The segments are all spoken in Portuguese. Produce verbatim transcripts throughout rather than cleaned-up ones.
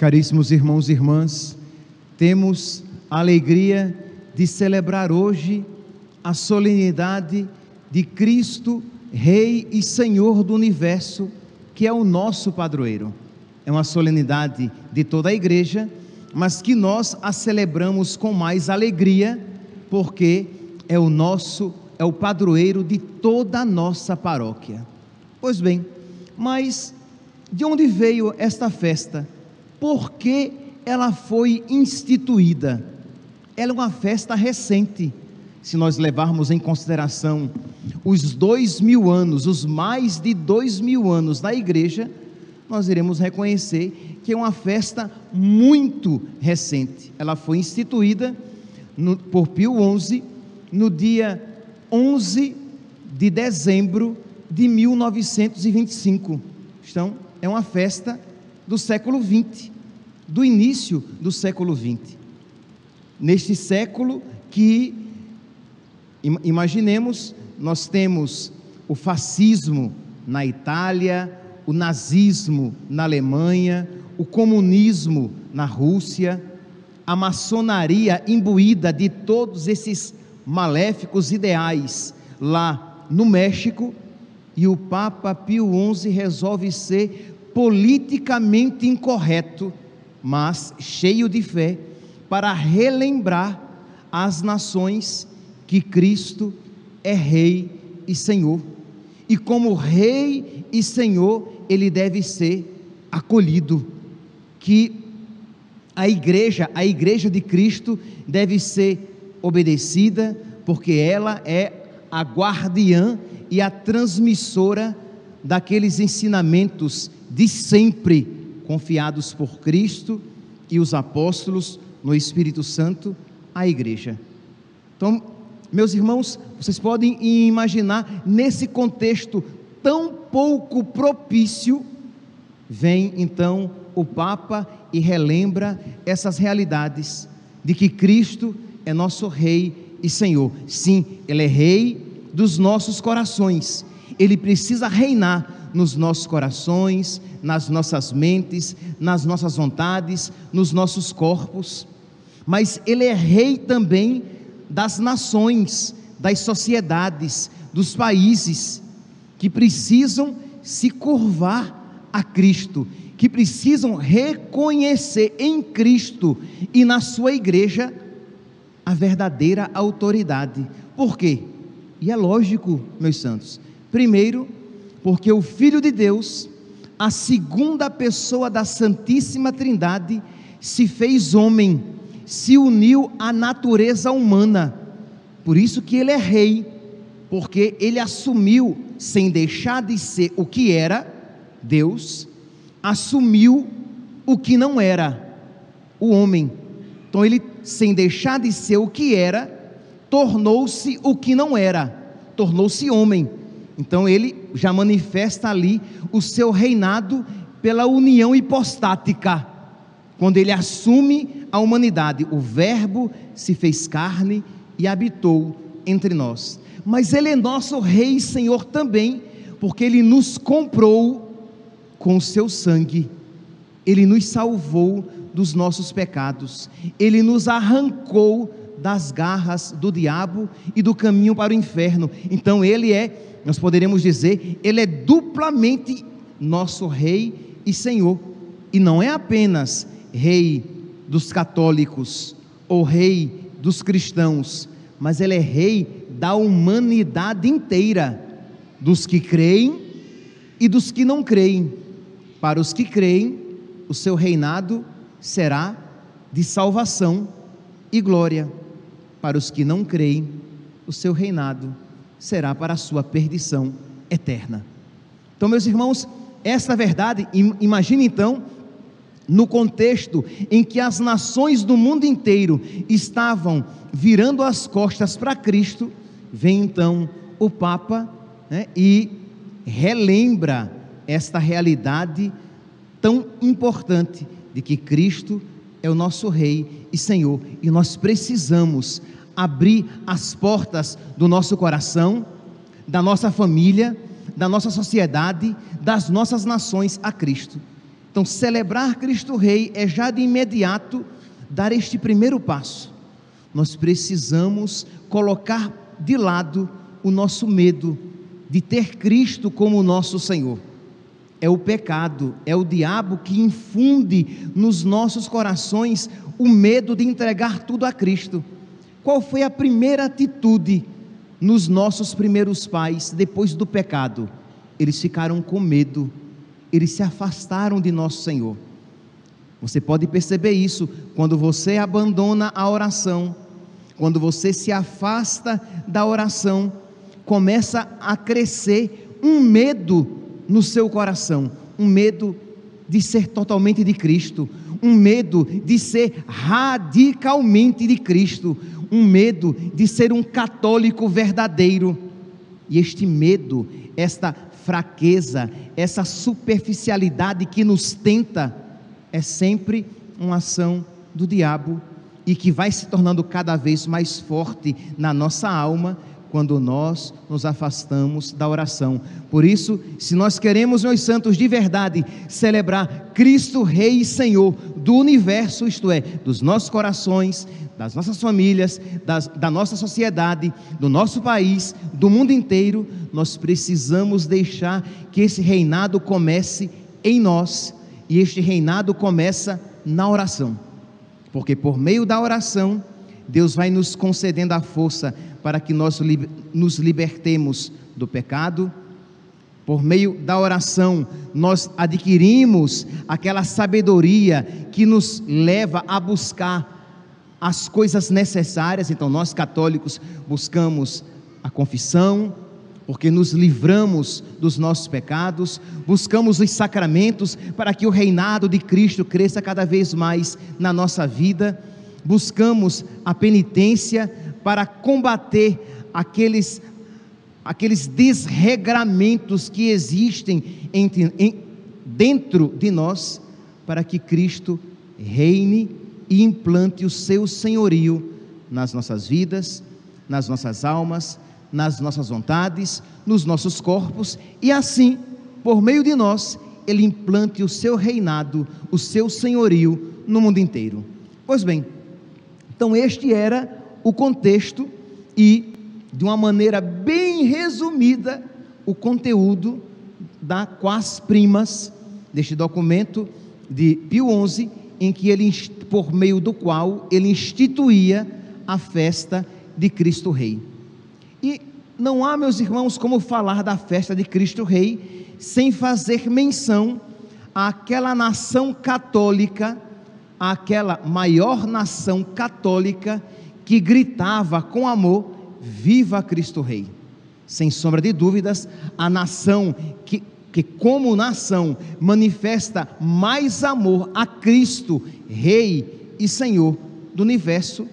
Caríssimos irmãos e irmãs, temos a alegria de celebrar hoje a solenidade de Cristo, Rei e Senhor do Universo, que é o nosso padroeiro. É uma solenidade de toda a igreja, mas que nós a celebramos com mais alegria, porque é o nosso, é o padroeiro de toda a nossa paróquia. Pois bem, mas de onde veio esta festa? Por que ela foi instituída? Ela é uma festa recente, se nós levarmos em consideração os dois mil anos, os mais de dois mil anos da igreja, nós iremos reconhecer que é uma festa muito recente. Ela foi instituída no, por Pio onze, no dia onze de dezembro de mil novecentos e vinte e cinco, então é uma festa do século vinte, do início do século vinte, neste século que, imaginemos, nós temos o fascismo na Itália, o nazismo na Alemanha, o comunismo na Rússia, a maçonaria imbuída de todos esses maléficos ideais lá no México, e o Papa Pio onze resolve ser politicamente incorreto, mas cheio de fé, para relembrar as nações que Cristo é Rei e Senhor, e como Rei e Senhor ele deve ser acolhido, que a igreja, a igreja de Cristo deve ser obedecida, porque ela é a guardiã e a transmissora daqueles ensinamentos de sempre, confiados por Cristo e os apóstolos no Espírito Santo à igreja. Então, meus irmãos, vocês podem imaginar, nesse contexto tão pouco propício, vem então o Papa e relembra essas realidades de que Cristo é nosso Rei e Senhor. Sim, Ele é Rei dos nossos corações. Ele precisa reinar nos nossos corações, nas nossas mentes, nas nossas vontades, nos nossos corpos, mas Ele é Rei também das nações, das sociedades, dos países, que precisam se curvar a Cristo, que precisam reconhecer em Cristo e na sua igreja a verdadeira autoridade. Por quê? E é lógico, meus santos, primeiro, porque o Filho de Deus, a segunda pessoa da Santíssima Trindade, se fez homem, se uniu à natureza humana, por isso que Ele é Rei, porque Ele assumiu, sem deixar de ser o que era, Deus, assumiu o que não era, o homem. Então Ele, sem deixar de ser o que era, tornou-se o que não era, tornou-se homem. Então Ele já manifesta ali o seu reinado pela união hipostática, quando Ele assume a humanidade. O Verbo se fez carne e habitou entre nós. Mas Ele é nosso Rei e Senhor também, porque Ele nos comprou com o seu sangue, Ele nos salvou dos nossos pecados, Ele nos arrancou das garras do diabo e do caminho para o inferno. Então Ele é, nós poderemos dizer, Ele é duplamente nosso Rei e Senhor, e não é apenas Rei dos católicos, ou Rei dos cristãos, mas Ele é Rei da humanidade inteira, dos que creem e dos que não creem. Para os que creem, o seu reinado será de salvação e glória. Para os que não creem, o seu reinado será para a sua perdição eterna. Então, meus irmãos, esta verdade, imagine então, no contexto em que as nações do mundo inteiro estavam virando as costas para Cristo, vem então o Papa, né, e relembra esta realidade tão importante, de que Cristo é o nosso Rei e Senhor, e nós precisamos abrir as portas do nosso coração, da nossa família, da nossa sociedade, das nossas nações a Cristo. Então, celebrar Cristo Rei é já de imediato dar este primeiro passo. Nós precisamos colocar de lado o nosso medo de ter Cristo como nosso Senhor. É o pecado, é o diabo que infunde nos nossos corações o medo de entregar tudo a Cristo. Qual foi a primeira atitude nos nossos primeiros pais depois do pecado? Eles ficaram com medo, eles se afastaram de nosso Senhor. Você pode perceber isso quando você abandona a oração, quando você se afasta da oração, começa a crescer um medo no seu coração, um medo de ser totalmente de Cristo, um medo de ser radicalmente de Cristo, um medo de ser um católico verdadeiro. E este medo, esta fraqueza, essa superficialidade que nos tenta, é sempre uma ação do diabo e que vai se tornando cada vez mais forte na nossa alma quando nós nos afastamos da oração. Por isso, se nós queremos, meus santos, de verdade celebrar Cristo Rei e Senhor do universo, isto é, dos nossos corações, das nossas famílias, das, da nossa sociedade, do nosso país, do mundo inteiro, nós precisamos deixar que esse reinado comece em nós. E este reinado começa na oração, porque por meio da oração, Deus vai nos concedendo a força para que nós nos libertemos do pecado. Por meio da oração, nós adquirimos aquela sabedoria que nos leva a buscar as coisas necessárias. Então nós católicos buscamos a confissão, porque nos livramos dos nossos pecados, buscamos os sacramentos para que o reinado de Cristo cresça cada vez mais na nossa vida, buscamos a penitência para combater aqueles, aqueles desregramentos que existem entre, em, dentro de nós, para que Cristo reine e implante o seu senhorio nas nossas vidas, nas nossas almas, nas nossas vontades, nos nossos corpos, e assim, por meio de nós, Ele implante o seu reinado, o seu senhorio no mundo inteiro. Pois bem, então este era o contexto e, de uma maneira bem resumida, o conteúdo da Quas-Primas, deste documento de Pio onze, em que ele, por meio do qual ele instituía a festa de Cristo Rei. E não há, meus irmãos, como falar da festa de Cristo Rei sem fazer menção àquela nação católica, àquela maior nação católica que gritava com amor: viva Cristo Rei! Sem sombra de dúvidas, a nação que, que como nação manifesta mais amor a Cristo, Rei e Senhor do universo,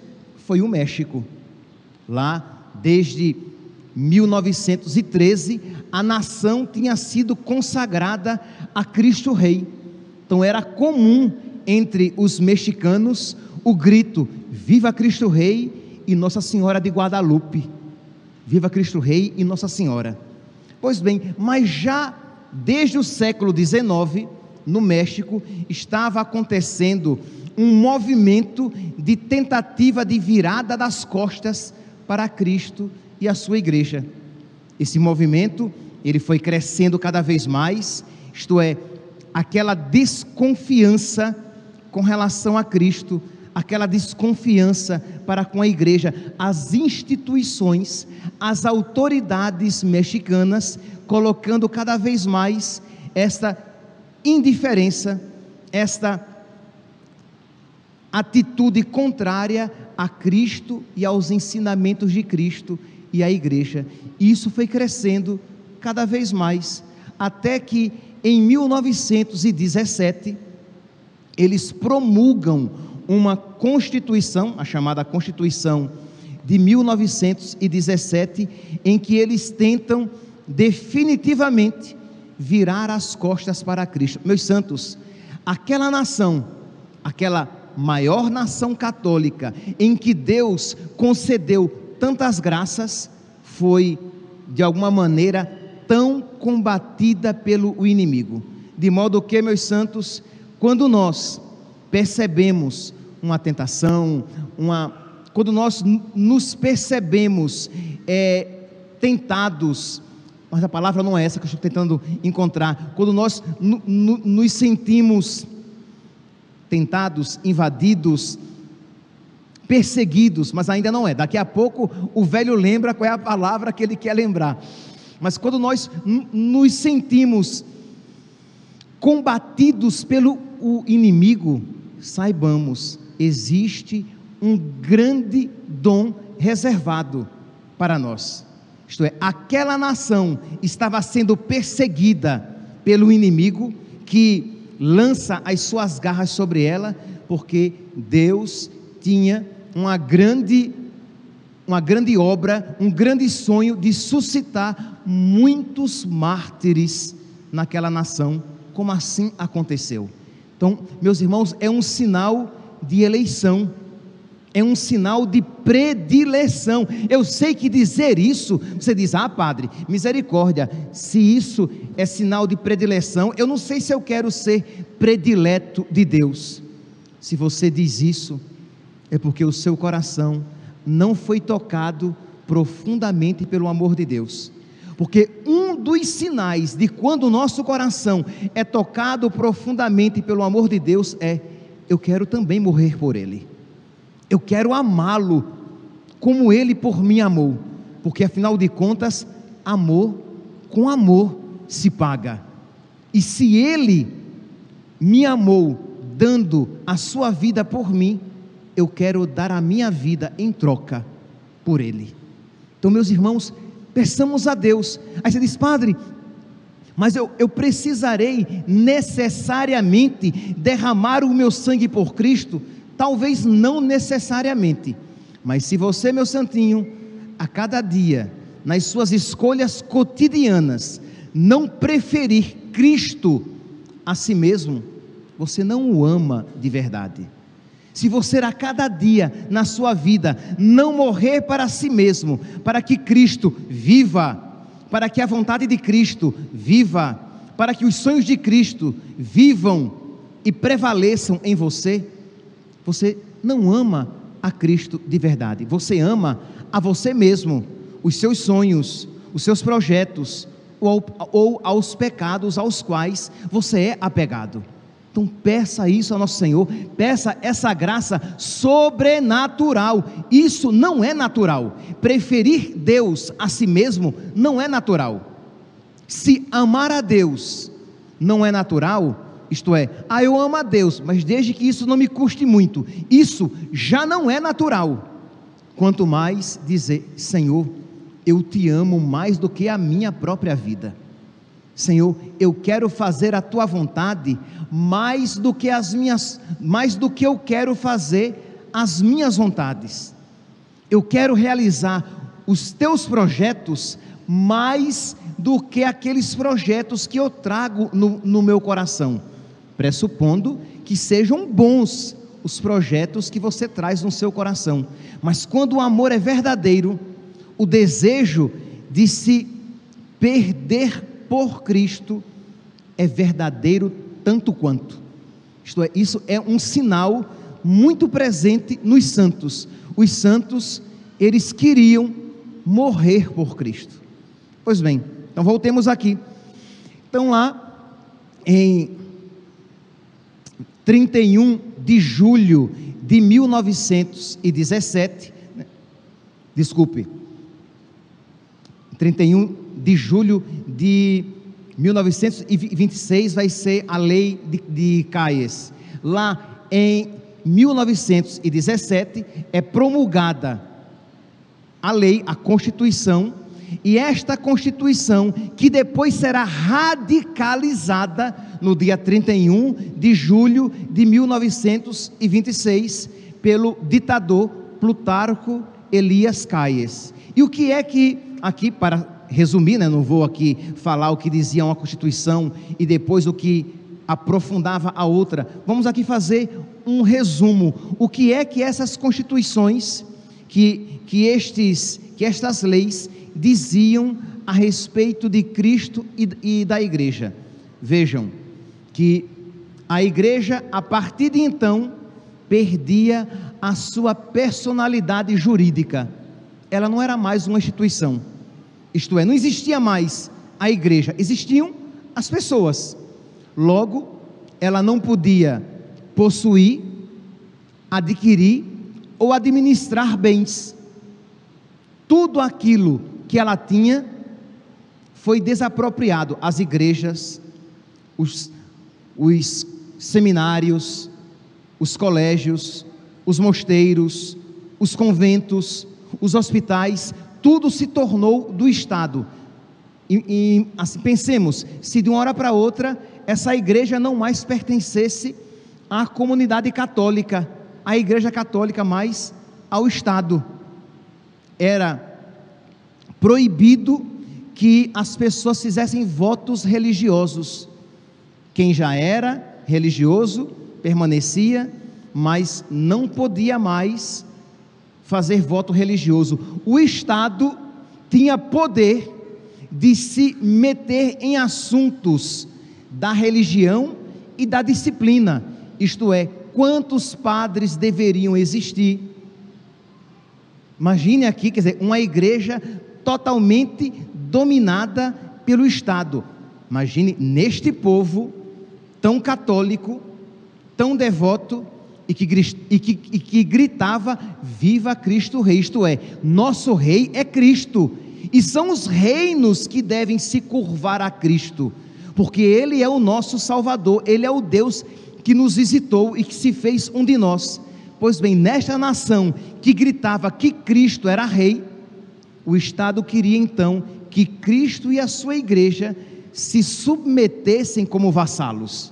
foi o México. Lá, desde mil novecentos e treze, a nação tinha sido consagrada a Cristo Rei. Então era comum entre os mexicanos o grito: viva Cristo Rei e Nossa Senhora de Guadalupe, viva Cristo Rei e Nossa Senhora. Pois bem, mas já desde o século dezenove, no México, estava acontecendo um movimento de tentativa de virada das costas para Cristo e a sua igreja. Esse movimento, ele foi crescendo cada vez mais, isto é, aquela desconfiança com relação a Cristo, aquela desconfiança para com a igreja. As instituições, as autoridades mexicanas, colocando cada vez mais esta indiferença, esta atitude contrária a Cristo e aos ensinamentos de Cristo e à igreja. E isso foi crescendo cada vez mais, até que em mil novecentos e dezessete, eles promulgam uma constituição, a chamada Constituição de mil novecentos e dezessete, em que eles tentam definitivamente virar as costas para Cristo. Meus santos, aquela nação, aquela maior nação católica, em que Deus concedeu tantas graças, foi de alguma maneira tão combatida pelo inimigo. de modo que, meus santos, quando nós percebemos uma tentação, uma... quando nós nos percebemos é, tentados, mas a palavra não é essa que eu estou tentando encontrar, quando nós nos sentimos tentados, invadidos, perseguidos, mas ainda não é, daqui a pouco o velho lembra qual é a palavra que ele quer lembrar, mas quando nós nos sentimos combatidos pelo o inimigo, saibamos, existe um grande dom reservado para nós, isto é, aquela nação estava sendo perseguida pelo inimigo que lança as suas garras sobre ela, porque Deus tinha uma grande, uma grande obra, um grande sonho de suscitar muitos mártires naquela nação, como assim aconteceu. Então, meus irmãos, é um sinal de eleição, é um sinal de predileção. Eu sei que dizer isso, você diz, ah padre, misericórdia, se isso é sinal de predileção, eu não sei se eu quero ser predileto de Deus. Se você diz isso, é porque o seu coração não foi tocado profundamente pelo amor de Deus, porque um dos sinais de quando o nosso coração é tocado profundamente pelo amor de Deus é, eu quero também morrer por Ele, eu quero amá-lo como Ele por mim amou, porque afinal de contas, amor com amor se paga, e se Ele me amou dando a sua vida por mim, eu quero dar a minha vida em troca por Ele. Então, meus irmãos, peçamos a Deus. Aí você diz, padre, mas eu, eu precisarei necessariamente derramar o meu sangue por Cristo? Talvez não necessariamente, mas se você, meu santinho, a cada dia, nas suas escolhas cotidianas, não preferir Cristo a si mesmo, você não o ama de verdade. Se você a cada dia na sua vida não morrer para si mesmo, para que Cristo viva, para que a vontade de Cristo viva, para que os sonhos de Cristo vivam e prevaleçam em você, você não ama a Cristo de verdade, você ama a você mesmo, os seus sonhos, os seus projetos, ou, ou aos pecados aos quais você é apegado. Então peça isso ao nosso Senhor, peça essa graça sobrenatural. Isso não é natural, preferir Deus a si mesmo não é natural. Se amar a Deus não é natural, isto é, ah, eu amo a Deus, mas desde que isso não me custe muito, isso já não é natural, quanto mais dizer, Senhor, eu te amo mais do que a minha própria vida, Senhor, eu quero fazer a tua vontade mais do que as minhas, mais do que eu quero fazer as minhas vontades, eu quero realizar os teus projetos mais do que aqueles projetos que eu trago no, no meu coração, pressupondo que sejam bons os projetos que você traz no seu coração, mas quando o amor é verdadeiro, o desejo de se perder por Cristo é verdadeiro tanto quanto, isto é, isso é um sinal muito presente nos santos. Os santos, eles queriam morrer por Cristo. Pois bem, então voltemos aqui, então lá em trinta e um de julho de mil novecentos e dezessete, desculpe, trinta e um de julho de mil novecentos e vinte e seis vai ser a lei de, de Calles. Lá em mil novecentos e dezessete é promulgada a lei, a Constituição, e esta Constituição que depois será radicalizada no dia trinta e um de julho de mil novecentos e vinte e seis pelo ditador Plutarco Elias Calles. E o que é que aqui, para resumir, né, não vou aqui falar o que dizia uma Constituição e depois o que aprofundava a outra, vamos aqui fazer um resumo, o que é que essas Constituições, que, que, estes, que estas leis diziam a respeito de Cristo e, e da Igreja. Vejam, que a igreja, a partir de então, perdia a sua personalidade jurídica. Ela não era mais uma instituição, isto é, não existia mais a igreja, existiam as pessoas. Logo, ela não podia possuir, adquirir ou administrar bens. Tudo aquilo que ela tinha foi desapropriado. As igrejas, os, os seminários, os colégios, os mosteiros, os conventos, os hospitais, tudo se tornou do Estado. E, e assim, pensemos, se de uma hora para outra essa igreja não mais pertencesse à comunidade católica, à igreja católica, mas ao Estado. Era proibido que as pessoas fizessem votos religiosos. Quem já era religioso permanecia, mas não podia mais fazer voto religioso. O Estado tinha poder de se meter em assuntos da religião e da disciplina, isto é, quantos padres deveriam existir. Imagine aqui, quer dizer, uma igreja totalmente dominada pelo Estado. Imagine neste povo tão católico, tão devoto, e que, e que, e que gritava: viva Cristo Rei, isto é, nosso Rei é Cristo, e são os reinos que devem se curvar a Cristo, porque Ele é o nosso Salvador, Ele é o Deus que nos visitou e que se fez um de nós. Pois bem, nesta nação que gritava que Cristo era Rei, o Estado queria então que Cristo e a sua igreja se submetessem como vassalos.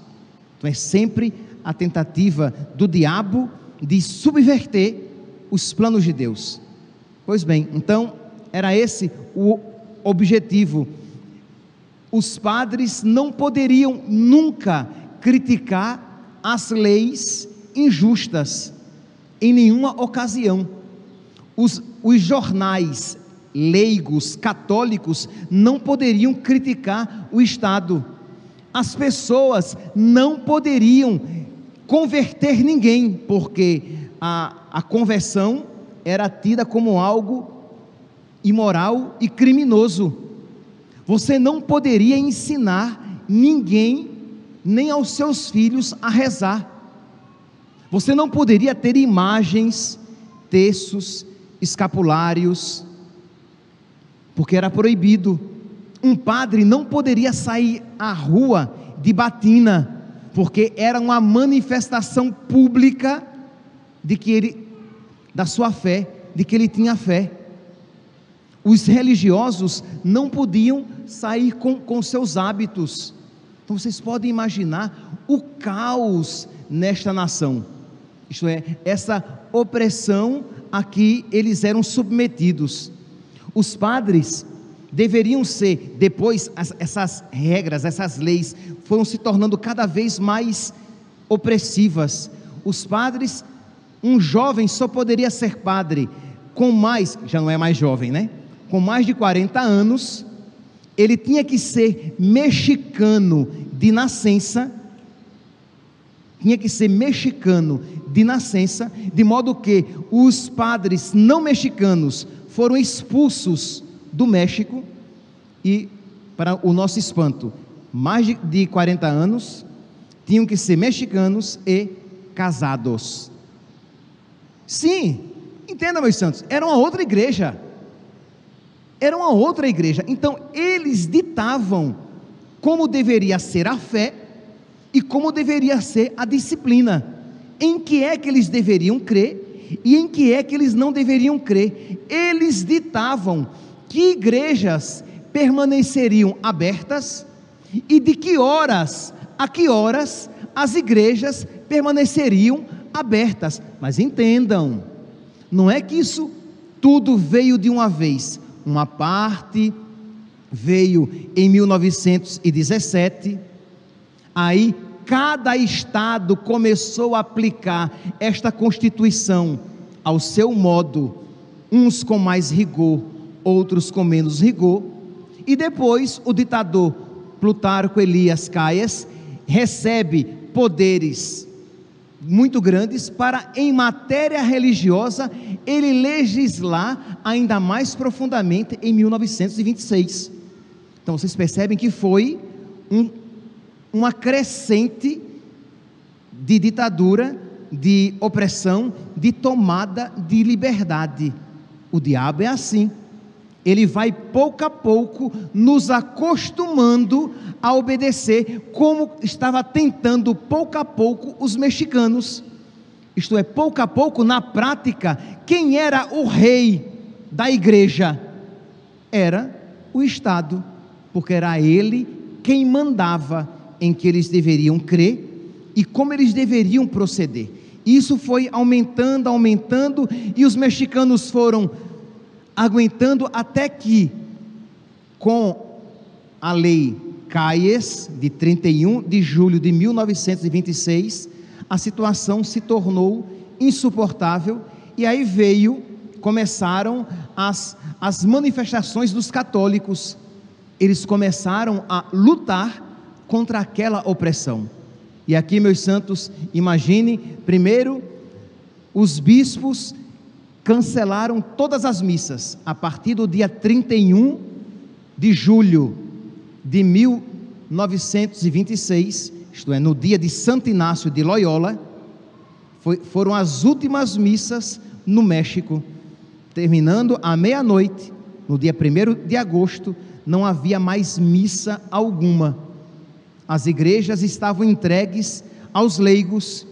Então é sempre a tentativa do diabo de subverter os planos de Deus. Pois bem, então era esse o objetivo. Os padres não poderiam nunca criticar as leis injustas, em nenhuma ocasião. Os, os jornais leigos, católicos, não poderiam criticar o Estado. As pessoas não poderiam converter ninguém, porque a, a conversão era tida como algo imoral e criminoso. Você não poderia ensinar ninguém, nem aos seus filhos, a rezar. Você não poderia ter imagens, terços, escapulários, porque era proibido. Um padre não poderia sair à rua de batina, porque era uma manifestação pública de que ele, da sua fé, de que ele tinha fé. Os religiosos não podiam sair com, com seus hábitos. Então vocês podem imaginar o caos nesta nação, isto é, essa opressão a que eles eram submetidos. Os padres deveriam ser, depois as, essas regras, essas leis foram se tornando cada vez mais opressivas. Os padres, um jovem só poderia ser padre com mais, já não é mais jovem, né? Com mais de quarenta anos, ele tinha que ser mexicano de nascença, tinha que ser mexicano de nascença, de modo que os padres não mexicanos foram expulsos do México, e para o nosso espanto, mais de quarenta anos, tinham que ser mexicanos e casados. Sim, entenda, meus santos, era uma outra igreja, era uma outra igreja. Então eles ditavam como deveria ser a fé e como deveria ser a disciplina, em que é que eles deveriam crer e em que é que eles não deveriam crer. Eles ditavam que igrejas permaneceriam abertas e de que horas a que horas as igrejas permaneceriam abertas. Mas entendam, não é que isso tudo veio de uma vez. Uma parte veio em mil novecentos e dezessete, aí cada estado começou a aplicar esta Constituição ao seu modo, uns com mais rigor, outros com menos rigor, e depois o ditador Plutarco Elias Calles recebe poderes muito grandes para, em matéria religiosa, ele legislar ainda mais profundamente em mil novecentos e vinte e seis. Então vocês percebem que foi um, uma crescente de ditadura, de opressão, de tomada de liberdade. O diabo é assim, ele vai pouco a pouco nos acostumando a obedecer, como estava tentando pouco a pouco os mexicanos. Isto é, pouco a pouco, na prática, quem era o rei da igreja? Era o Estado, porque era ele quem mandava em que eles deveriam crer e como eles deveriam proceder. Isso foi aumentando, aumentando, e os mexicanos foram aguentando até que, com a lei Calles, de trinta e um de julho de mil novecentos e vinte e seis, a situação se tornou insuportável, e aí veio, começaram as, as manifestações dos católicos. Eles começaram a lutar contra aquela opressão. E aqui, meus santos, imagine, primeiro, os bispos cancelaram todas as missas a partir do dia trinta e um de julho de mil novecentos e vinte e seis, isto é, no dia de Santo Inácio de Loyola, foi, foram as últimas missas no México, terminando à meia-noite, no dia primeiro de agosto, não havia mais missa alguma. As igrejas estavam entregues aos leigos,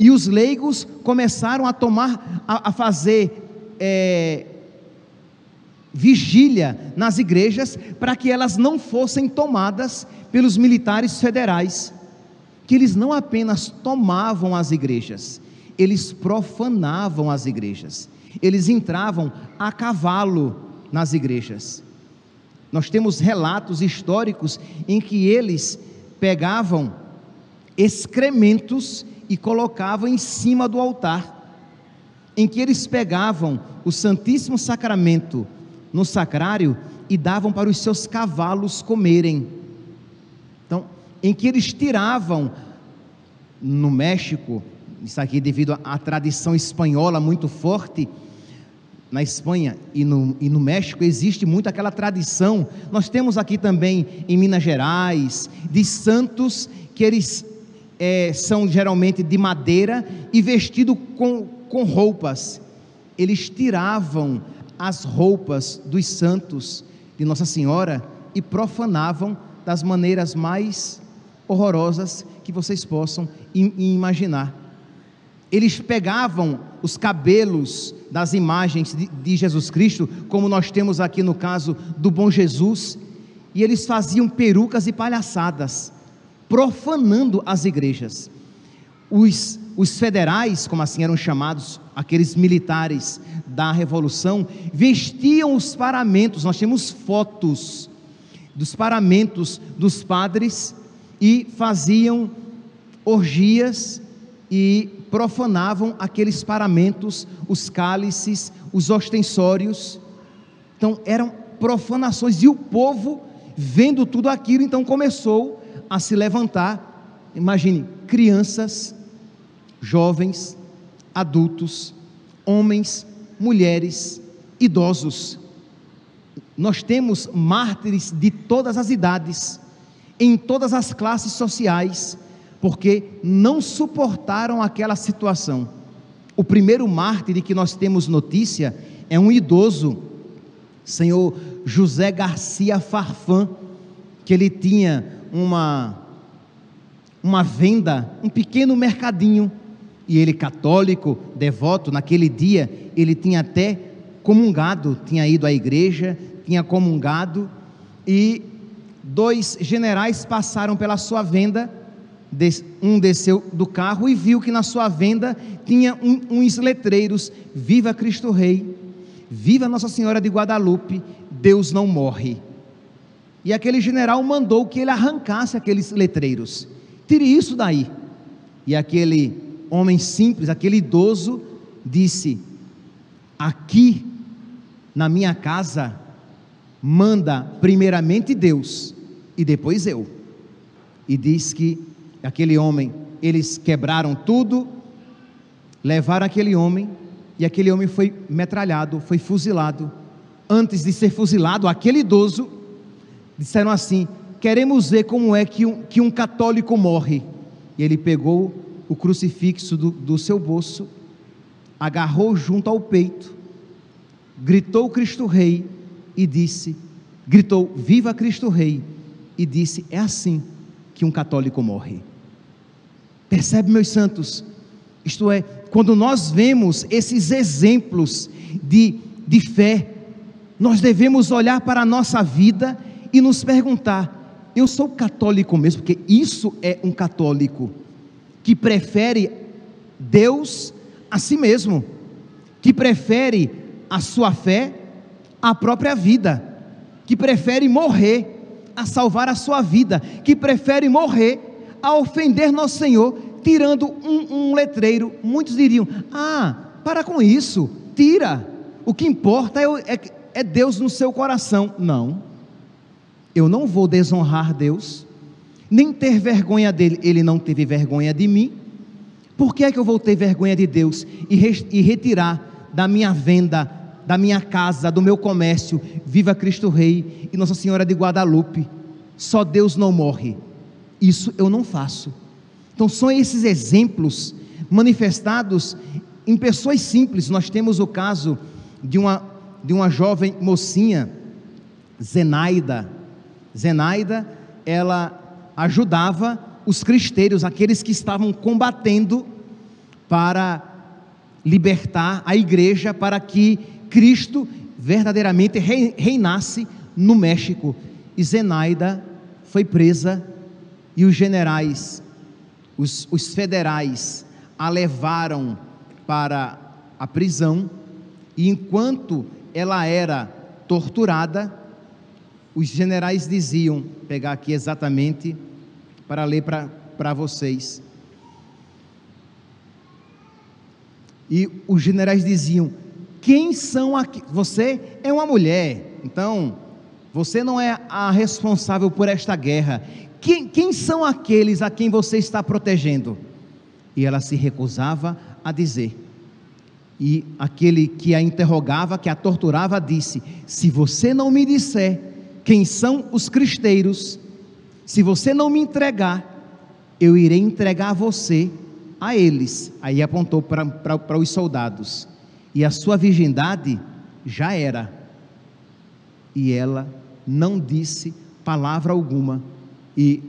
e os leigos começaram a tomar, a, a fazer é, vigília nas igrejas, para que elas não fossem tomadas pelos militares federais, que eles não apenas tomavam as igrejas, eles profanavam as igrejas, eles entravam a cavalo nas igrejas. Nós temos relatos históricos em que eles pegavam excrementos e colocavam em cima do altar, em que eles pegavam o Santíssimo Sacramento no sacrário e davam para os seus cavalos comerem. Então, em que eles tiravam, no México, isso aqui devido à tradição espanhola muito forte, na Espanha e no, e no México existe muito aquela tradição, nós temos aqui também em Minas Gerais, de santos que eles é, são geralmente de madeira e vestido com, com roupas. Eles tiravam as roupas dos santos de Nossa Senhora e profanavam das maneiras mais horrorosas que vocês possam im- imaginar. Eles pegavam os cabelos das imagens de, de Jesus Cristo, como nós temos aqui no caso do Bom Jesus, e eles faziam perucas e palhaçadas, profanando as igrejas. Os, os federais, como assim eram chamados, aqueles militares da Revolução, vestiam os paramentos. Nós temos fotos dos paramentos dos padres, e faziam orgias e profanavam aqueles paramentos, os cálices, os ostensórios. Então eram profanações, e o povo, vendo tudo aquilo, então começou a se levantar. Imagine, crianças, jovens, adultos, homens, mulheres, idosos. Nós temos mártires de todas as idades, em todas as classes sociais, porque não suportaram aquela situação. O primeiro mártir de que nós temos notícia é um idoso, senhor José Garcia Farfã, que ele tinha uma, uma venda, um pequeno mercadinho, e ele, católico, devoto, naquele dia ele tinha até comungado, tinha ido à igreja, tinha comungado, e dois generais passaram pela sua venda. Um desceu do carro e viu que na sua venda tinha um, uns letreiros: viva Cristo Rei, viva Nossa Senhora de Guadalupe, Deus não morre. E aquele general mandou que ele arrancasse aqueles letreiros. Tire isso daí. E aquele homem simples, aquele idoso, disse: aqui na minha casa manda primeiramente Deus e depois eu. E diz que aquele homem, eles quebraram tudo, levaram aquele homem, e aquele homem foi metralhado, foi fuzilado. Antes de ser fuzilado, aquele idoso, disseram assim: queremos ver como é que um, que um católico morre. E ele pegou o crucifixo do, do seu bolso, agarrou junto ao peito, gritou Cristo Rei e disse, gritou viva Cristo Rei, e disse: é assim que um católico morre. Percebe, meus santos? Isto é, quando nós vemos esses exemplos de, de fé, nós devemos olhar para a nossa vida e nos perguntar: eu sou católico mesmo? Porque isso é um católico que prefere Deus a si mesmo, que prefere a sua fé à própria vida, que prefere morrer a salvar a sua vida, que prefere morrer a ofender Nosso Senhor, tirando um, um letreiro. Muitos diriam: ah, para com isso, tira, o que importa é, é, é Deus no seu coração. Não, eu não vou desonrar Deus, nem ter vergonha dele. Ele não teve vergonha de mim, por que é que eu vou ter vergonha de Deus e, re, e retirar da minha venda, da minha casa, do meu comércio, viva Cristo Rei e Nossa Senhora de Guadalupe, só Deus não morre? Isso eu não faço. Então são esses exemplos manifestados em pessoas simples. Nós temos o caso de uma, de uma jovem mocinha, Zenaida. Zenaida, ela ajudava os cristeiros, aqueles que estavam combatendo para libertar a igreja, para que Cristo verdadeiramente reinasse no México. E Zenaida foi presa, e os generais, os, os federais, a levaram para a prisão, e enquanto ela era torturada, os generais diziam, pegar aqui exatamente para ler para vocês, e os generais diziam: quem são aqui? Você é uma mulher, então você não é a responsável por esta guerra. Quem, quem são aqueles a quem você está protegendo? E ela se recusava a dizer. E aquele que a interrogava, que a torturava, disse: se você não me disser quem são os cristeiros, se você não me entregar, eu irei entregar você a eles. Aí apontou para os soldados. E a sua virgindade já era. E ela não disse palavra alguma. E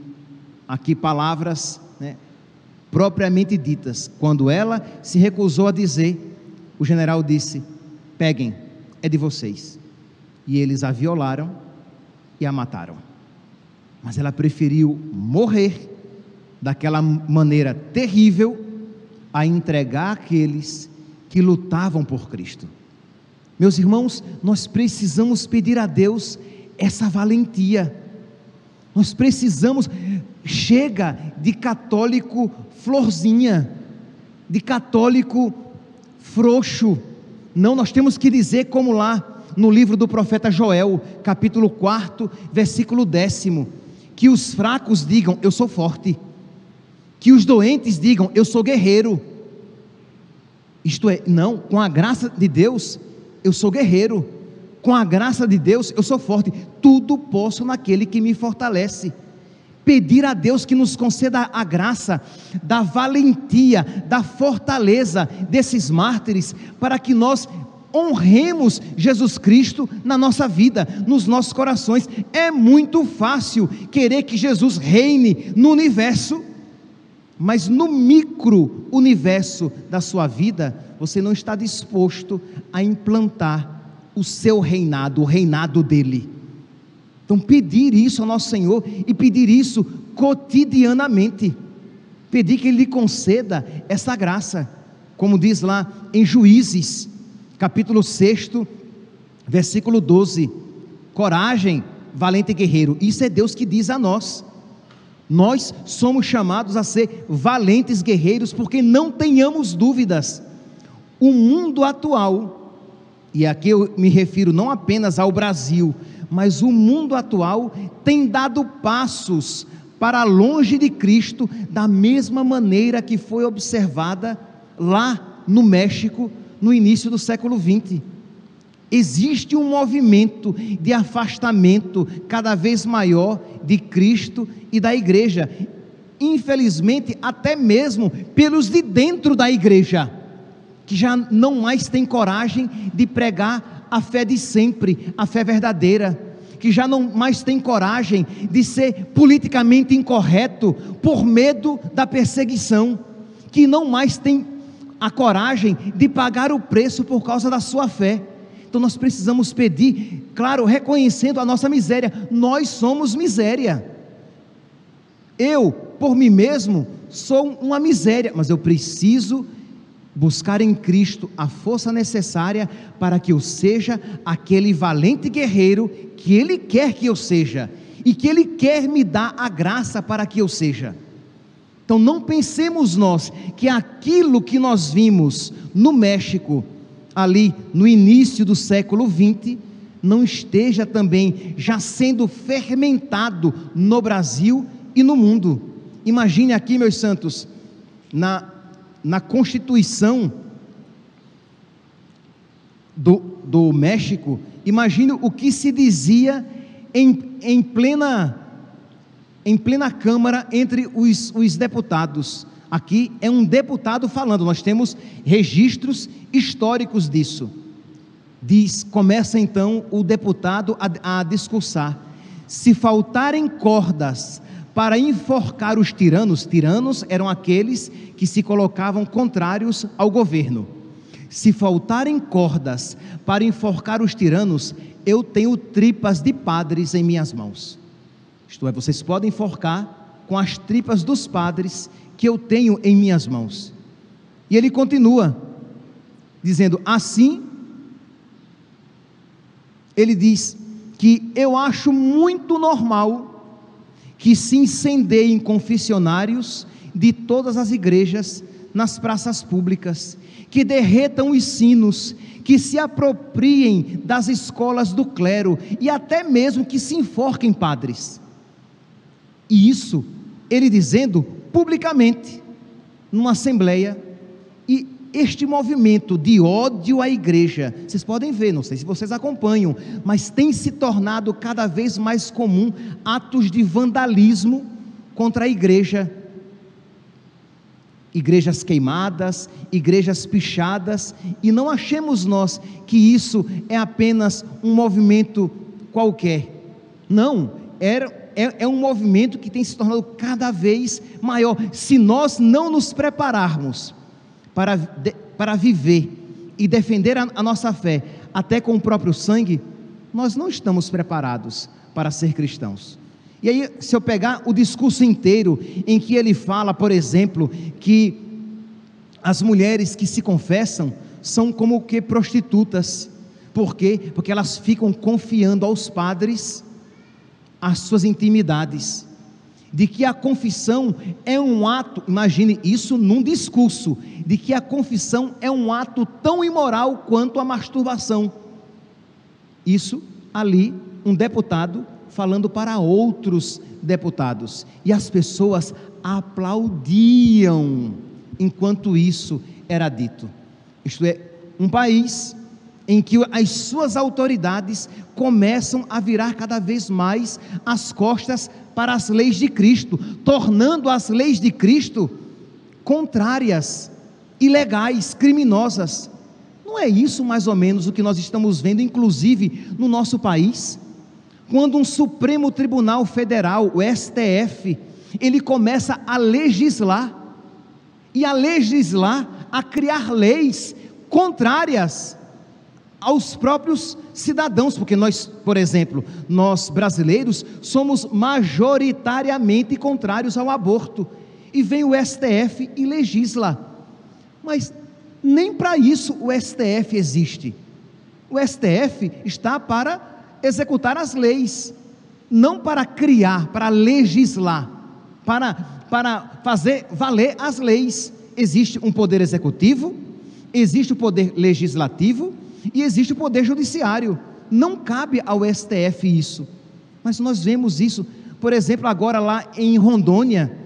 aqui palavras, né, propriamente ditas. Quando ela se recusou a dizer, o general disse: peguem, é de vocês. E eles a violaram e a mataram. Mas ela preferiu morrer daquela maneira terrível a entregar aqueles que lutavam por Cristo. Meus irmãos, nós precisamos pedir a Deus essa valentia. Nós precisamos, chega de católico florzinha, de católico frouxo. Não, nós temos que dizer como lá no livro do profeta Joel, capítulo quatro, versículo dez, que os fracos digam: eu sou forte, que os doentes digam: eu sou guerreiro. Isto é, não, com a graça de Deus, eu sou guerreiro, com a graça de Deus, eu sou forte, tudo posso naquele que me fortalece. Pedir a Deus que nos conceda a graça, da valentia, da fortaleza desses mártires, para que nós honremos Jesus Cristo na nossa vida, nos nossos corações. É muito fácil querer que Jesus reine no universo, mas no micro-universo da sua vida, você não está disposto a implantar o seu reinado, o reinado dele. Então pedir isso ao nosso Senhor, e pedir isso cotidianamente, pedir que ele lhe conceda essa graça, como diz lá em Juízes, capítulo seis, versículo doze, coragem, valente guerreiro. Isso é Deus que diz a nós. Nós somos chamados a ser valentes guerreiros, porque não tenhamos dúvidas, o mundo atual, e aqui eu me refiro não apenas ao Brasil, mas o mundo atual tem dado passos para longe de Cristo, da mesma maneira que foi observada lá no México, no início do século vinte. Existe um movimento de afastamento cada vez maior de Cristo e da igreja, infelizmente até mesmo pelos de dentro da igreja, que já não mais tem coragem de pregar a fé de sempre, a fé verdadeira, que já não mais tem coragem de ser politicamente incorreto por medo da perseguição, que não mais tem a coragem de pagar o preço por causa da sua fé. Então nós precisamos pedir, claro, reconhecendo a nossa miséria. Nós somos miséria. Eu, por mim mesmo, sou uma miséria, mas eu preciso buscar em Cristo a força necessária para que eu seja aquele valente guerreiro que Ele quer que eu seja, e que Ele quer me dar a graça para que eu seja. Então não pensemos nós que aquilo que nós vimos no México, ali no início do século vinte, não esteja também já sendo fermentado no Brasil e no mundo. Imagine aqui, meus santos, na na Constituição do, do México, imagine o que se dizia em, em, plena, em plena Câmara entre os, os deputados. Aqui é um deputado falando, nós temos registros históricos disso. Diz, começa então o deputado a, a discursar: se faltarem cordas para enforcar os tiranos, tiranos eram aqueles que se colocavam contrários ao governo, se faltarem cordas para enforcar os tiranos, eu tenho tripas de padres em minhas mãos. Isto é, vocês podem enforcar com as tripas dos padres que eu tenho em minhas mãos. E ele continua dizendo assim, ele diz que eu acho muito normal que se incendeiem confessionários de todas as igrejas nas praças públicas, que derretam os sinos, que se apropriem das escolas do clero e até mesmo que se enforquem padres. E isso, ele dizendo publicamente, numa assembleia. E este movimento de ódio à igreja, vocês podem ver, não sei se vocês acompanham, mas tem se tornado cada vez mais comum atos de vandalismo contra a igreja, igrejas queimadas, igrejas pichadas. E não achemos nós que isso é apenas um movimento qualquer, não, era É, é um movimento que tem se tornado cada vez maior. Se nós não nos prepararmos para, de, para viver e defender a, a nossa fé até com o próprio sangue, nós não estamos preparados para ser cristãos. E aí, se eu pegar o discurso inteiro em que ele fala, por exemplo, que as mulheres que se confessam são como que prostitutas. Por quê? Porque elas ficam confiando aos padres as suas intimidades, de que a confissão é um ato, imagine isso num discurso, de que a confissão é um ato tão imoral quanto a masturbação. Isso ali, um deputado falando para outros deputados, e as pessoas aplaudiam enquanto isso era dito. Isto é, um país em que as suas autoridades começam a virar cada vez mais as costas para as leis de Cristo, tornando as leis de Cristo contrárias, ilegais, criminosas. Não é isso mais ou menos o que nós estamos vendo, inclusive no nosso país? Quando um Supremo Tribunal Federal, o S T F, ele começa a legislar, e a legislar, a criar leis contrárias aos próprios cidadãos, porque nós, por exemplo, nós brasileiros, somos majoritariamente contrários ao aborto, e vem o S T F e legisla. Mas nem para isso o S T F existe. O S T F está para executar as leis, não para criar, para legislar, para, para fazer valer as leis. Existe um poder executivo, existe o poder legislativo, e existe o poder judiciário. Não cabe ao S T F isso, mas nós vemos isso por exemplo, agora lá em Rondônia,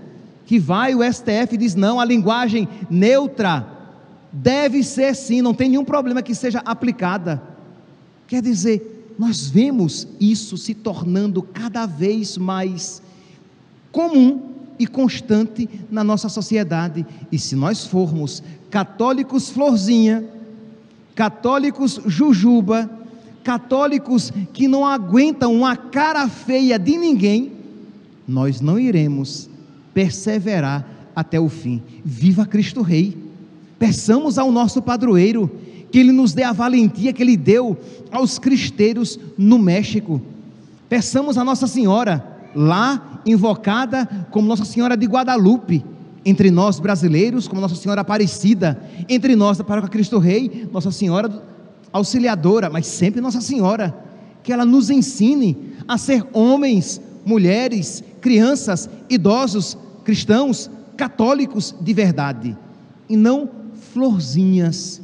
que vai o S T F e diz, não, a linguagem neutra deve ser sim, não tem nenhum problema que seja aplicada. Quer dizer, nós vemos isso se tornando cada vez mais comum e constante na nossa sociedade, e se nós formos católicos florzinha, católicos jujuba, católicos que não aguentam uma cara feia de ninguém, nós não iremos perseverar até o fim. Viva Cristo Rei! Peçamos ao nosso padroeiro que ele nos dê a valentia que ele deu aos cristeiros no México. Peçamos a Nossa Senhora, lá invocada como Nossa Senhora de Guadalupe, entre nós brasileiros, como Nossa Senhora Aparecida, entre nós da Paróquia Cristo Rei, Nossa Senhora Auxiliadora, mas sempre Nossa Senhora, que ela nos ensine a ser homens, mulheres, crianças, idosos, cristãos, católicos de verdade, e não florzinhas,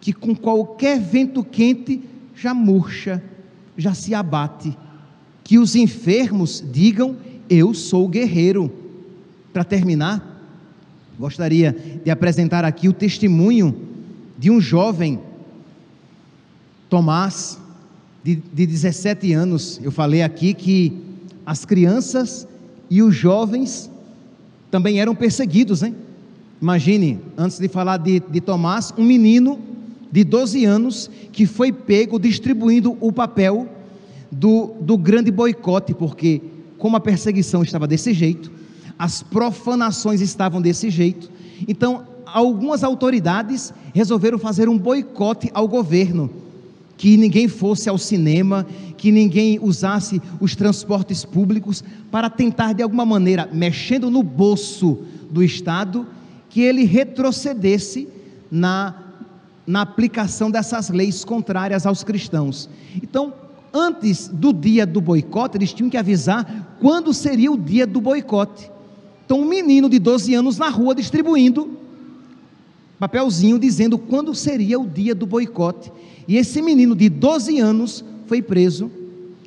que com qualquer vento quente já murcha, já se abate. Que os enfermos digam, eu sou guerreiro. Para terminar, gostaria de apresentar aqui o testemunho de um jovem, Tomás, de, de dezessete anos. Eu falei aqui que as crianças e os jovens também eram perseguidos, hein? Imagine, antes de falar de, de Tomás, um menino de doze anos que foi pego distribuindo o papel Do, do grande boicote, porque como a perseguição estava desse jeito, as profanações estavam desse jeito, então algumas autoridades resolveram fazer um boicote ao governo, que ninguém fosse ao cinema, que ninguém usasse os transportes públicos, para tentar de alguma maneira, mexendo no bolso do Estado, que ele retrocedesse na, na aplicação dessas leis contrárias aos cristãos. Então, antes do dia do boicote, eles tinham que avisar quando seria o dia do boicote. Então, um menino de doze anos na rua distribuindo papelzinho dizendo quando seria o dia do boicote. E esse menino de doze anos foi preso,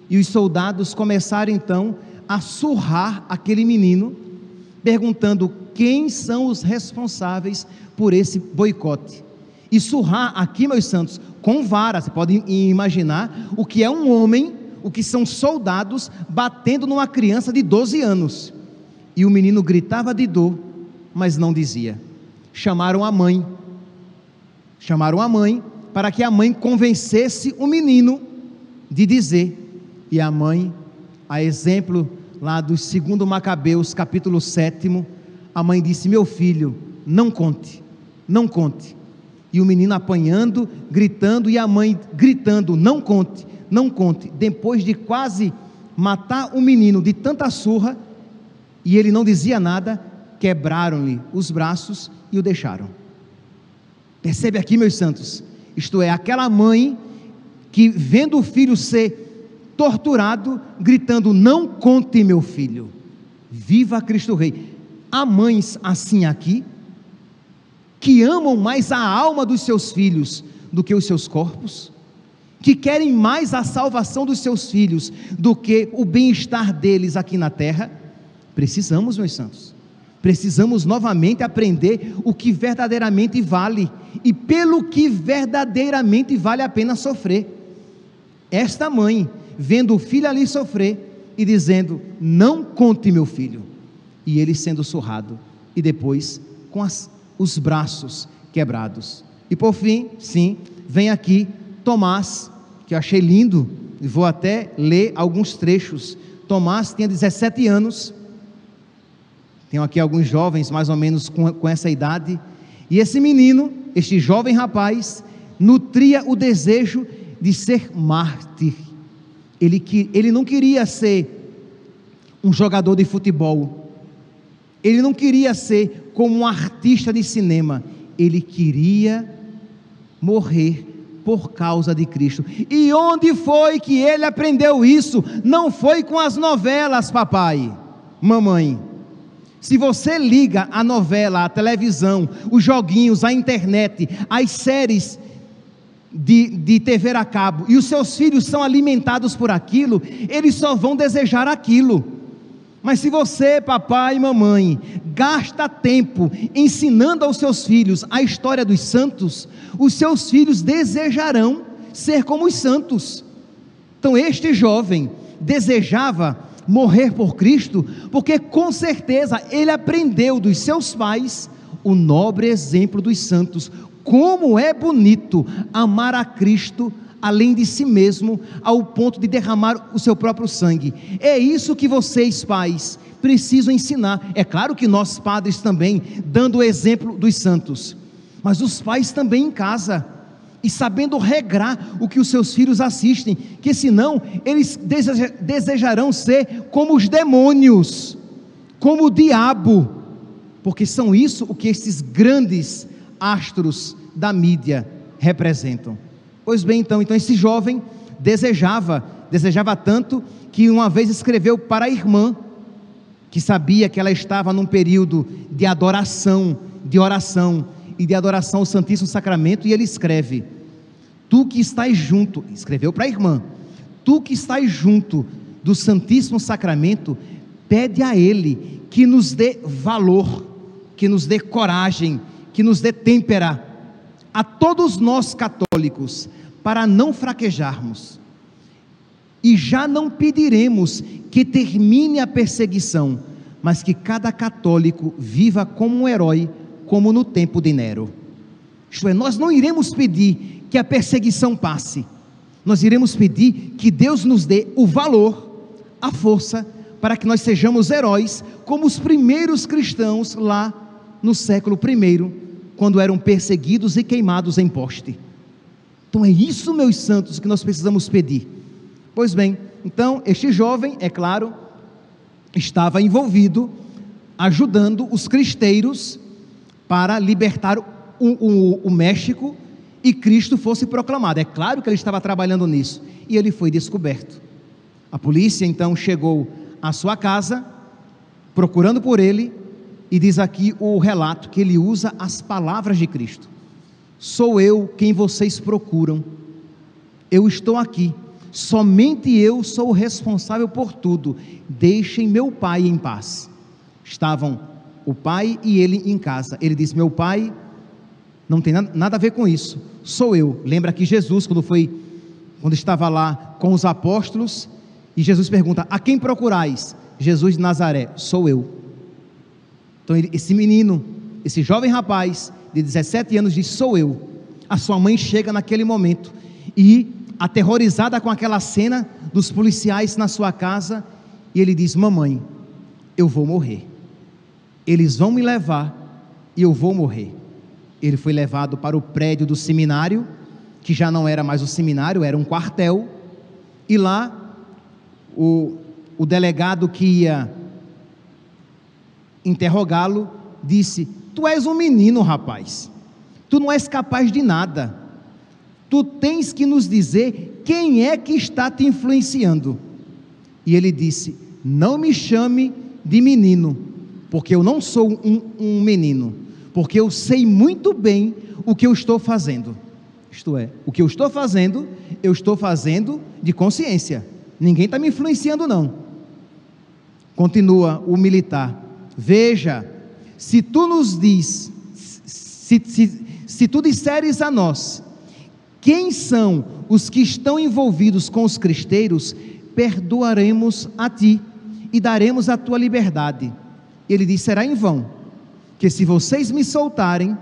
e os soldados começaram então a surrar aquele menino, perguntando quem são os responsáveis por esse boicote. E surrar aqui, meus santos, com vara, você pode imaginar o que é um homem, o que são soldados batendo numa criança de doze anos. E o menino gritava de dor, mas não dizia. Chamaram a mãe, chamaram a mãe para que a mãe convencesse o menino de dizer. E a mãe, a exemplo lá do segundo Macabeus, capítulo sete, a mãe disse, meu filho, não conte, não conte. E o menino apanhando, gritando, e a mãe gritando, não conte, não conte. Depois de quase matar o menino de tanta surra, e ele não dizia nada, quebraram-lhe os braços e o deixaram. Percebe aqui, meus santos, isto é, aquela mãe que vendo o filho ser torturado, gritando, não conte, meu filho, viva Cristo Rei. Há mães assim aqui, que amam mais a alma dos seus filhos do que os seus corpos, que querem mais a salvação dos seus filhos do que o bem-estar deles aqui na terra. Precisamos, meus santos, precisamos novamente aprender o que verdadeiramente vale, e pelo que verdadeiramente vale a pena sofrer. Esta mãe, vendo o filho ali sofrer, e dizendo, não conte, meu filho, e ele sendo surrado, e depois com as os braços quebrados. E por fim, sim, vem aqui Tomás, que eu achei lindo, e vou até ler alguns trechos. Tomás tinha dezessete anos, tenho aqui alguns jovens mais ou menos com, com essa idade, e esse menino, este jovem rapaz, nutria o desejo de ser mártir. Ele, que, ele não queria ser um jogador de futebol, ele não queria ser como um artista de cinema, ele queria morrer por causa de Cristo. E onde foi que ele aprendeu isso? Não foi com as novelas, papai, mamãe. Se você liga a novela, a televisão, os joguinhos, a internet, as séries de, de T V a cabo, e os seus filhos são alimentados por aquilo, eles só vão desejar aquilo. Mas se você, papai e mamãe, gasta tempo ensinando aos seus filhos a história dos santos, os seus filhos desejarão ser como os santos. Então este jovem desejava morrer por Cristo, porque com certeza ele aprendeu dos seus pais o nobre exemplo dos santos. Como é bonito amar a Cristo além de si mesmo, ao ponto de derramar o seu próprio sangue. É isso que vocês, pais, precisam ensinar. É claro que nós, padres, também, dando o exemplo dos santos, mas os pais também em casa, e sabendo regrar o que os seus filhos assistem, que senão eles desejarão ser como os demônios, como o diabo, porque são isso o que esses grandes astros da mídia representam. Pois bem, então, então esse jovem desejava, desejava tanto, que uma vez escreveu para a irmã, que sabia que ela estava num período de adoração, de oração, e de adoração ao Santíssimo Sacramento, e ele escreve: tu que estás junto, escreveu para a irmã, tu que estás junto do Santíssimo Sacramento, pede a ele que nos dê valor, que nos dê coragem, que nos dê têmpera, a todos nós católicos, para não fraquejarmos, e já não pediremos que termine a perseguição, mas que cada católico viva como um herói, como no tempo de Nero. Isto é, nós não iremos pedir que a perseguição passe, nós iremos pedir que Deus nos dê o valor, a força, para que nós sejamos heróis, como os primeiros cristãos lá no século primeiro, quando eram perseguidos e queimados em poste. Então é isso, meus santos, que nós precisamos pedir. Pois bem, então este jovem, é claro, estava envolvido, ajudando os cristeiros para libertar o, o, o México e Cristo fosse proclamado. É claro que ele estava trabalhando nisso, e ele foi descoberto. A polícia então chegou à sua casa, procurando por ele, e diz aqui o relato que ele usa as palavras de Cristo: sou eu quem vocês procuram, eu estou aqui, somente eu sou o responsável por tudo, deixem meu pai em paz. Estavam o pai e ele em casa. Ele diz: meu pai não tem nada a ver com isso, sou eu. Lembra que Jesus, quando foi, quando estava lá com os apóstolos, e Jesus pergunta: a quem procurais? Jesus de Nazaré: sou eu. Então esse menino, esse jovem rapaz de dezessete anos diz: sou eu. A sua mãe chega naquele momento e, aterrorizada com aquela cena dos policiais na sua casa, e ele diz: mamãe, eu vou morrer, eles vão me levar e eu vou morrer. Ele foi levado para o prédio do seminário, que já não era mais o seminário, era um quartel, e lá o, o delegado que ia interrogá-lo disse: tu és um menino, rapaz, tu não és capaz de nada, tu tens que nos dizer quem é que está te influenciando. E ele disse: não me chame de menino, porque eu não sou um, um menino, porque eu sei muito bem o que eu estou fazendo. Isto é, o que eu estou fazendo, eu estou fazendo de consciência, ninguém está me influenciando não. Continua o militar: veja, se tu nos diz, se, se, se tu disseres a nós quem são os que estão envolvidos com os cristeiros, perdoaremos a ti e daremos a tua liberdade. Ele diz: será em vão, que se vocês me soltarem,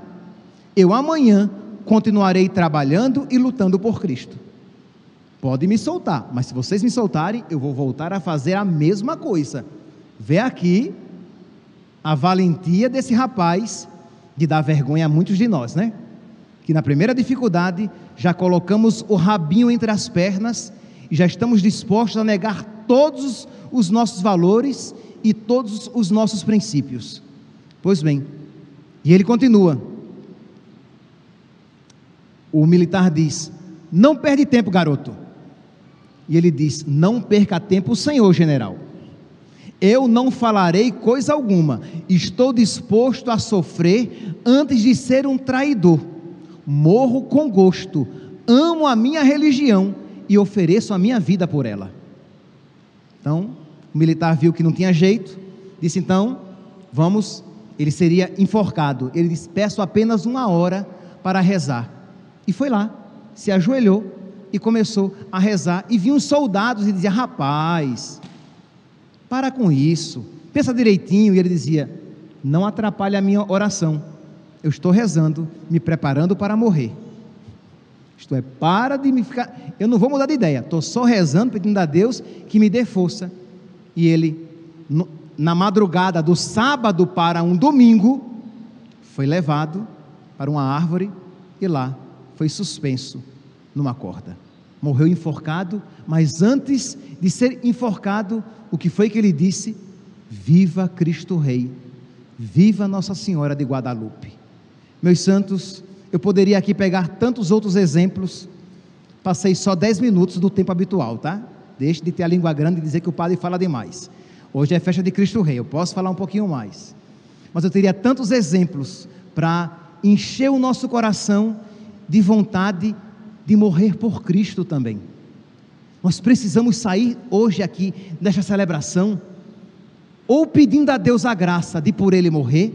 eu amanhã continuarei trabalhando e lutando por Cristo. Pode me soltar, mas se vocês me soltarem, eu vou voltar a fazer a mesma coisa. Vê aqui a valentia desse rapaz, de dar vergonha a muitos de nós, né? Que na primeira dificuldade, já colocamos o rabinho entre as pernas, e já estamos dispostos a negar todos os nossos valores, e todos os nossos princípios. Pois bem, e ele continua, o militar diz: não perde tempo, garoto. E ele diz: não perca tempo, senhor general, eu não falarei coisa alguma, estou disposto a sofrer antes de ser um traidor, morro com gosto, amo a minha religião e ofereço a minha vida por ela. Então, O militar viu que não tinha jeito, disse, então, vamos, ele seria enforcado. Ele disse, peço apenas uma hora para rezar. E foi lá, se ajoelhou e começou a rezar. E vinham os soldados e dizia, rapaz, para com isso, pensa direitinho. E ele dizia, não atrapalhe a minha oração, eu estou rezando, me preparando para morrer. Isto é, para de me ficar, eu não vou mudar de ideia, estou só rezando, pedindo a Deus que me dê força. E ele, no, na madrugada do sábado para um domingo, foi levado para uma árvore e lá foi suspenso numa corda. Morreu enforcado, mas antes de ser enforcado, o que foi que ele disse? Viva Cristo Rei, viva Nossa Senhora de Guadalupe. Meus santos, eu poderia aqui pegar tantos outros exemplos, passei só dez minutos do tempo habitual, tá? Deixe de ter a língua grande e dizer que o padre fala demais. Hoje é festa de Cristo Rei, eu posso falar um pouquinho mais. Mas eu teria tantos exemplos para encher o nosso coração de vontade de morrer por Cristo também. Nós precisamos sair hoje aqui desta celebração, ou pedindo a Deus a graça de por Ele morrer,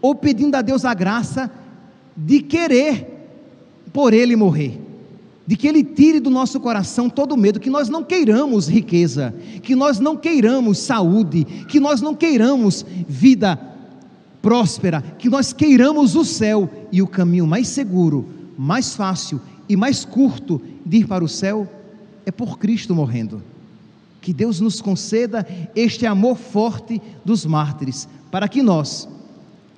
ou pedindo a Deus a graça de querer por Ele morrer, de que Ele tire do nosso coração todo o medo, que nós não queiramos riqueza, que nós não queiramos saúde, que nós não queiramos vida próspera, que nós queiramos o céu. E o caminho mais seguro, mais fácil e mais curto de ir para o céu é por Cristo morrendo. Que Deus nos conceda este amor forte dos mártires, para que nós,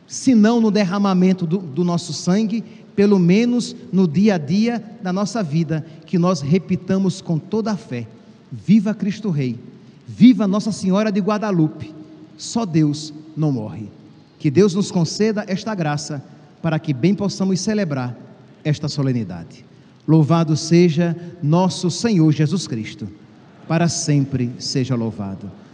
se não no derramamento do, do nosso sangue, pelo menos no dia a dia da nossa vida, que nós repitamos com toda a fé, viva Cristo Rei, viva Nossa Senhora de Guadalupe, só Deus não morre. Que Deus nos conceda esta graça, para que bem possamos celebrar esta solenidade. Louvado seja nosso Senhor Jesus Cristo, para sempre seja louvado.